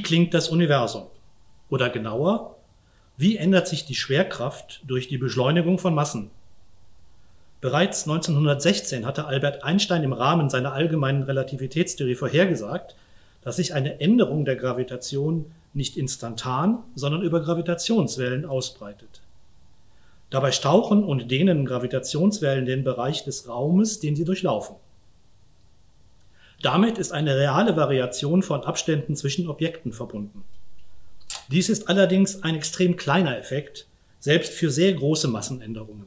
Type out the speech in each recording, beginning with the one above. Wie klingt das Universum? Oder genauer, wie ändert sich die Schwerkraft durch die Beschleunigung von Massen? Bereits 1916 hatte Albert Einstein im Rahmen seiner allgemeinen Relativitätstheorie vorhergesagt, dass sich eine Änderung der Gravitation nicht instantan, sondern über Gravitationswellen ausbreitet. Dabei stauchen und dehnen Gravitationswellen den Bereich des Raumes, den sie durchlaufen. Damit ist eine reale Variation von Abständen zwischen Objekten verbunden. Dies ist allerdings ein extrem kleiner Effekt, selbst für sehr große Massenänderungen.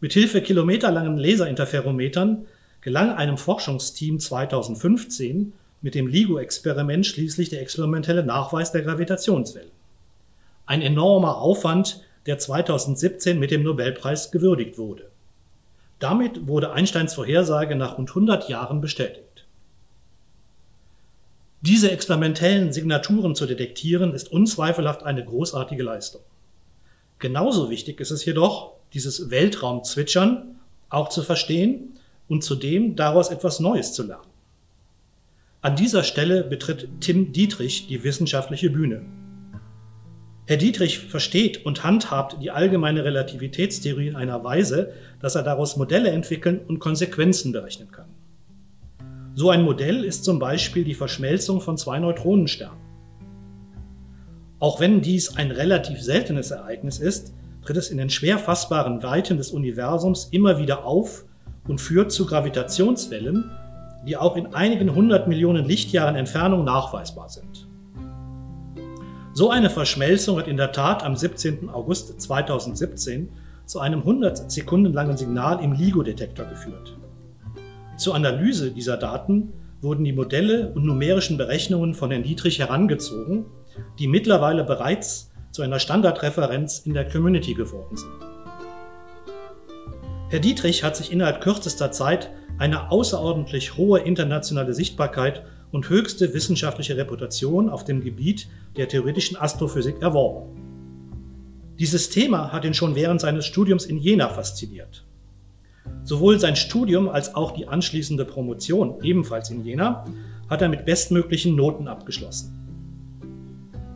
Mithilfe kilometerlangen Laserinterferometern gelang einem Forschungsteam 2015 mit dem LIGO-Experiment schließlich der experimentelle Nachweis der Gravitationswellen. Ein enormer Aufwand, der 2017 mit dem Nobelpreis gewürdigt wurde. Damit wurde Einsteins Vorhersage nach rund 100 Jahren bestätigt. Diese experimentellen Signaturen zu detektieren, ist unzweifelhaft eine großartige Leistung. Genauso wichtig ist es jedoch, dieses Weltraumzwitschern auch zu verstehen und zudem daraus etwas Neues zu lernen. An dieser Stelle betritt Tim Dietrich die wissenschaftliche Bühne. Herr Dietrich versteht und handhabt die allgemeine Relativitätstheorie in einer Weise, dass er daraus Modelle entwickeln und Konsequenzen berechnen kann. So ein Modell ist zum Beispiel die Verschmelzung von zwei Neutronensternen. Auch wenn dies ein relativ seltenes Ereignis ist, tritt es in den schwer fassbaren Weiten des Universums immer wieder auf und führt zu Gravitationswellen, die auch in einigen 100 Millionen Lichtjahren Entfernung nachweisbar sind. So eine Verschmelzung hat in der Tat am 17. August 2017 zu einem 100 Sekunden langen Signal im LIGO-Detektor geführt. Zur Analyse dieser Daten wurden die Modelle und numerischen Berechnungen von Herrn Dietrich herangezogen, die mittlerweile bereits zu einer Standardreferenz in der Community geworden sind. Herr Dietrich hat sich innerhalb kürzester Zeit eine außerordentlich hohe internationale Sichtbarkeit und höchste wissenschaftliche Reputation auf dem Gebiet der theoretischen Astrophysik erworben. Dieses Thema hat ihn schon während seines Studiums in Jena fasziniert. Sowohl sein Studium als auch die anschließende Promotion, ebenfalls in Jena, hat er mit bestmöglichen Noten abgeschlossen.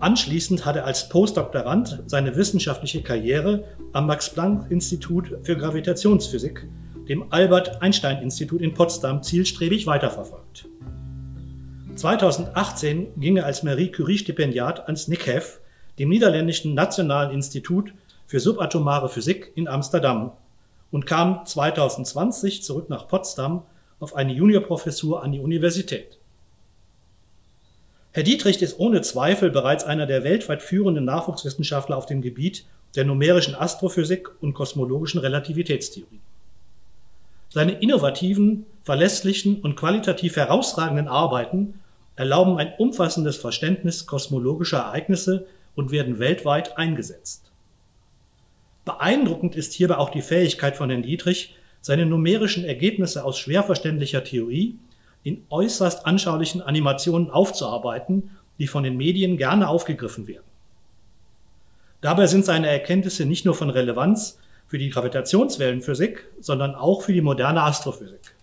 Anschließend hat er als Postdoktorand seine wissenschaftliche Karriere am Max-Planck-Institut für Gravitationsphysik, dem Albert-Einstein-Institut in Potsdam, zielstrebig weiterverfolgt. 2018 ging er als Marie-Curie-Stipendiat ans Nikhef, dem niederländischen Nationalen Institut für subatomare Physik in Amsterdam, und kam 2020 zurück nach Potsdam auf eine Juniorprofessur an die Universität. Herr Dietrich ist ohne Zweifel bereits einer der weltweit führenden Nachwuchswissenschaftler auf dem Gebiet der numerischen Astrophysik und kosmologischen Relativitätstheorie. Seine innovativen, verlässlichen und qualitativ herausragenden Arbeiten erlauben ein umfassendes Verständnis kosmologischer Ereignisse und werden weltweit eingesetzt. Beeindruckend ist hierbei auch die Fähigkeit von Herrn Dietrich, seine numerischen Ergebnisse aus schwer verständlicher Theorie in äußerst anschaulichen Animationen aufzuarbeiten, die von den Medien gerne aufgegriffen werden. Dabei sind seine Erkenntnisse nicht nur von Relevanz für die Gravitationswellenphysik, sondern auch für die moderne Astrophysik.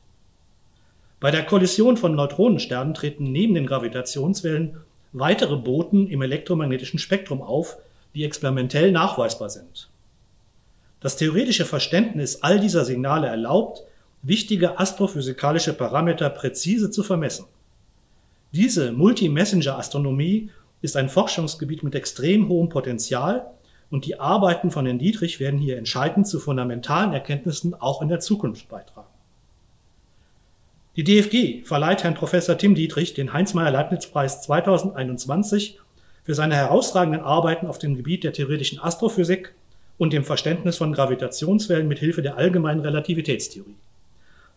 Bei der Kollision von Neutronensternen treten neben den Gravitationswellen weitere Boten im elektromagnetischen Spektrum auf, die experimentell nachweisbar sind. Das theoretische Verständnis all dieser Signale erlaubt, wichtige astrophysikalische Parameter präzise zu vermessen. Diese Multi-Messenger-Astronomie ist ein Forschungsgebiet mit extrem hohem Potenzial und die Arbeiten von Herrn Dietrich werden hier entscheidend zu fundamentalen Erkenntnissen auch in der Zukunft beitragen. Die DFG verleiht Herrn Professor Tim Dietrich den Heinz Maier-Leibnitz-Preis 2021 für seine herausragenden Arbeiten auf dem Gebiet der theoretischen Astrophysik und dem Verständnis von Gravitationswellen mithilfe der allgemeinen Relativitätstheorie.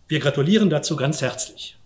Wir gratulieren dazu ganz herzlich.